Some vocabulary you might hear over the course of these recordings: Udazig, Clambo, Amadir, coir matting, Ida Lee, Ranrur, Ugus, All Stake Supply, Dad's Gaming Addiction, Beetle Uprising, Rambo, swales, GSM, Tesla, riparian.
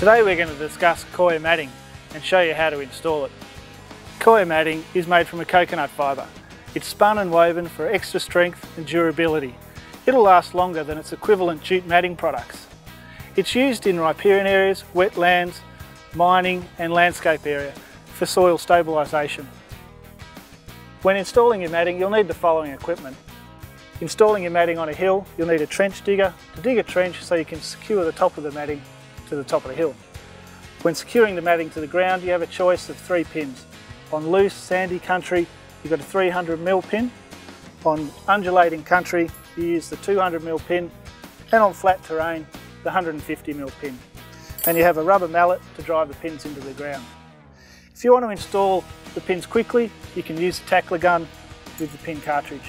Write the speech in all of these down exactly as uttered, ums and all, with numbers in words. Today we're going to discuss coir matting and show you how to install it. Coir matting is made from a coconut fibre. It's spun and woven for extra strength and durability. It'll last longer than its equivalent jute matting products. It's used in riparian areas, wetlands, mining and landscape area for soil stabilisation. When installing your matting, you'll need the following equipment. Installing your matting on a hill, you'll need a trench digger to dig a trench so you can secure the top of the matting to the top of the hill. When securing the matting to the ground, you have a choice of three pins. On loose, sandy country, you've got a three hundred mil pin. On undulating country, you use the two hundred mil pin. And on flat terrain, the one hundred fifty mil pin. And you have a rubber mallet to drive the pins into the ground. If you want to install the pins quickly, you can use a tackler gun with the pin cartridge.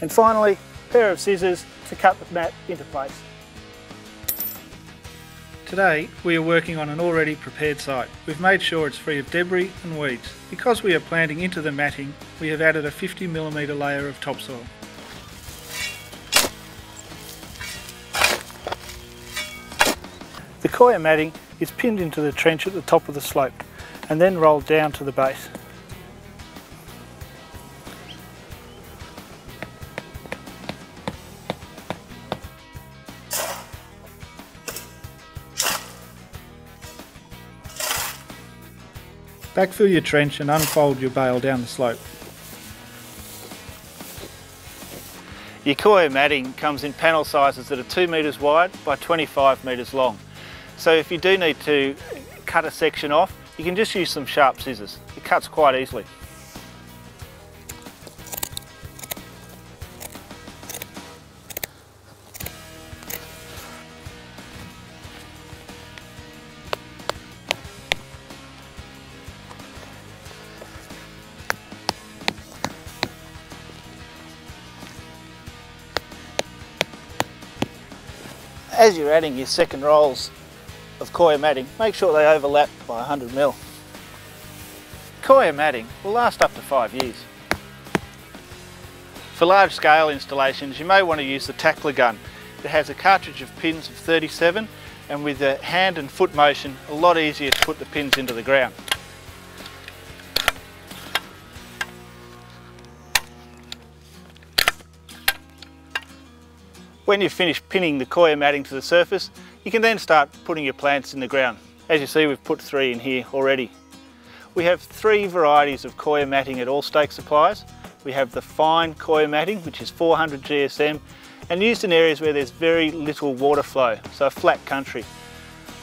And finally, a pair of scissors to cut the mat into place. Today, we are working on an already prepared site. We've made sure it's free of debris and weeds. Because we are planting into the matting, we have added a fifty millimetre layer of topsoil. The coir matting is pinned into the trench at the top of the slope and then rolled down to the base. Backfill your trench and unfold your bale down the slope. Your coir matting comes in panel sizes that are two metres wide by twenty-five metres long. So if you do need to cut a section off, you can just use some sharp scissors. It cuts quite easily. As you're adding your second rolls of coir matting, make sure they overlap by one hundred mil. Coir matting will last up to five years. For large scale installations, you may want to use the tackler gun. It has a cartridge of pins of thirty-seven, and with a hand and foot motion, a lot easier to put the pins into the ground. When you've finished pinning the coir matting to the surface, you can then start putting your plants in the ground. As you see, we've put three in here already. We have three varieties of coir matting at All Stake Supplies. We have the fine coir matting, which is four hundred G S M, and used in areas where there's very little water flow, so a flat country.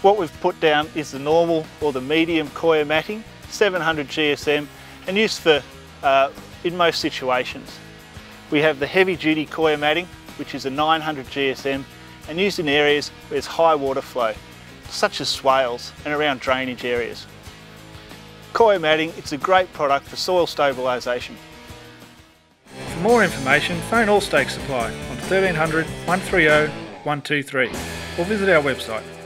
What we've put down is the normal or the medium coir matting, seven hundred G S M, and used for uh, in most situations. We have the heavy duty coir matting, which is a nine hundred G S M and used in areas where there's high water flow, such as swales and around drainage areas. Coir matting, it's a great product for soil stabilisation. For more information, phone All Stake Supply on thirteen hundred, one three zero, one two three or visit our website.